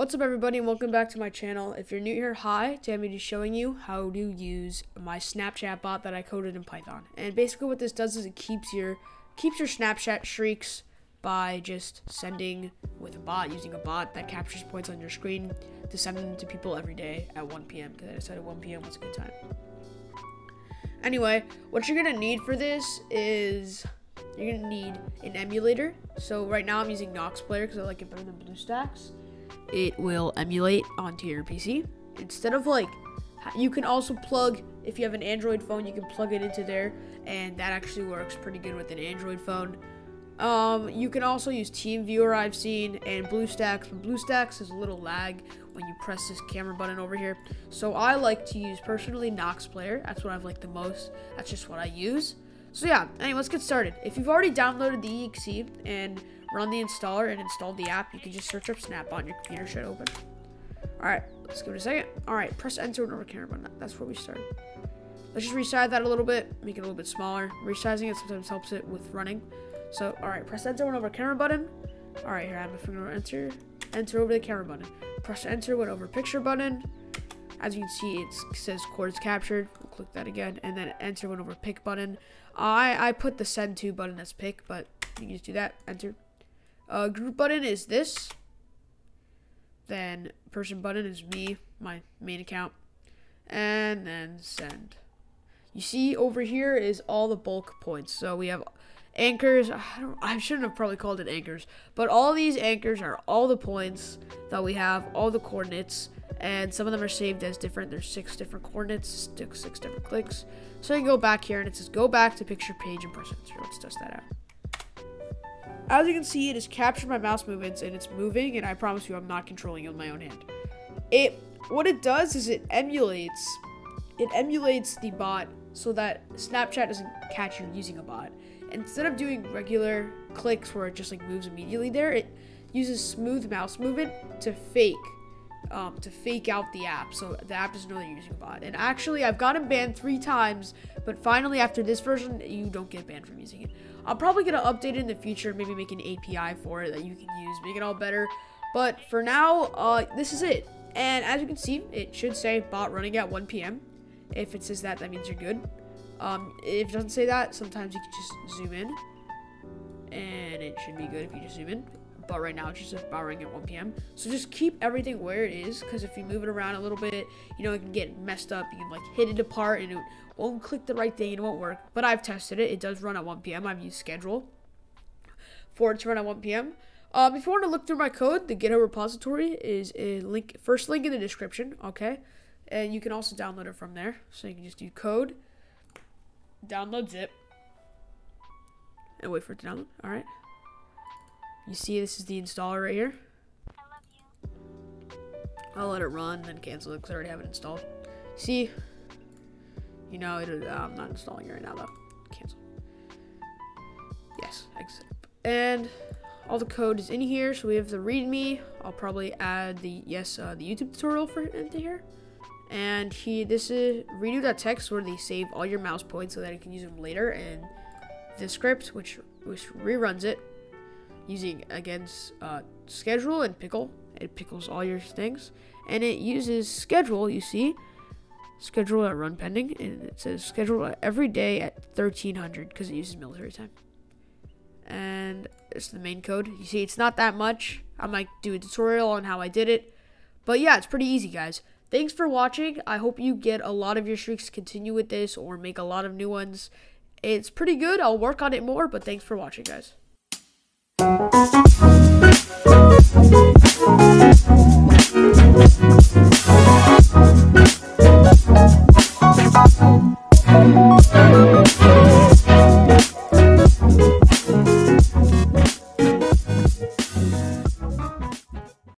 What's up, everybody, and welcome back to my channel. If you're new here, hi. Today I'm going to be showing you how to use my Snapchat bot that I coded in Python. And basically what this does is it keeps your Snapchat streaks by just sending with a bot, using a bot that captures points on your screen to send them to people every day at 1 p.m. because I decided 1 p.m. was a good time. Anyway, what you're going to need for this is you're going to need an emulator. So right now I'm using Nox Player because I like it better than BlueStacks. It will emulate onto your PC. Instead of like, you can also plug, if you have an Android phone, you can plug it into there, and that actually works pretty good with an Android phone. You can also use TeamViewer, I've seen, and BlueStacks. BlueStacks is a little lag when you press this camera button over here. So I like to use, personally, Nox Player. That's what I've liked the most. That's just what I use. So yeah, anyway, let's get started. If you've already downloaded the exe and run the installer and installed the app, you can just search up Snap on your computer, should open. Alright, let's give it a second. Alright, press enter and over camera button. That's where we started. Let's just resize that a little bit, make it a little bit smaller. Resizing it sometimes helps it with running. So, alright, press enter and over camera button. Alright, here I have my finger over enter. Enter over the camera button. Press enter, went over picture button. As you can see, it says chords captured. We'll click that again, and then enter went over pick button. I put the send to button as pick, but you can just do that, enter. Group button is this. Then person button is me, my main account. And then send. You see over here is all the bulk points. So we have anchors. I shouldn't have probably called it anchors. But all these anchors are all the points that we have, all the coordinates. And some of them are saved as different. There's 6 different coordinates, 6 different clicks. So you can go back here and it says go back to picture page and press enter. Let's test that out. As you can see, it has captured my mouse movements, and it's moving, and I promise you I'm not controlling it with my own hand. What it does is it emulates the bot so that Snapchat doesn't catch you using a bot. Instead of doing regular clicks where it just like moves immediately there, it uses smooth mouse movement to fake out the app, so the app doesn't know that you're using a bot. And actually, I've gotten banned 3 times, but finally after this version, you don't get banned from using it. I'm probably going to update it in the future, maybe make an API for it that you can use, make it all better. But for now, this is it. And as you can see, it should say bot running at 1 p.m. If it says that, that means you're good. If it doesn't say that, sometimes you can just zoom in, and it should be good if you just zoom in. But right now it's just borrowing at 1 p.m. So just keep everything where it is, because if you move it around a little bit, you know, it can get messed up. You can like hit it apart and it won't click the right thing and it won't work. But I've tested it. It does run at 1 p.m. I've used schedule for it to run at 1 p.m. If you want to look through my code, the GitHub repository is a link, first link in the description, okay? And you can also download it from there. So you can just do code, download zip, and wait for it to download. All right. You see, this is the installer right here. I love you. I'll let it run, then cancel it because I already have it installed. See, you know, I'm not installing it right now though. Cancel. Yes, exit. And all the code is in here, so we have the README. I'll probably add the YouTube tutorial for it into here. And this is redo.txt, where they save all your mouse points so that you can use them later. And the script, which reruns it. Using against schedule and pickle, it pickles all your things, and it uses schedule. You see, schedule at run pending, and it says schedule every day at 1300 because it uses military time. And it's the main code. You see, it's not that much. I might do a tutorial on how I did it, but yeah, it's pretty easy, guys. Thanks for watching. I hope you get a lot of your streaks, continue with this, or make a lot of new ones. It's pretty good. I'll work on it more, but thanks for watching, guys.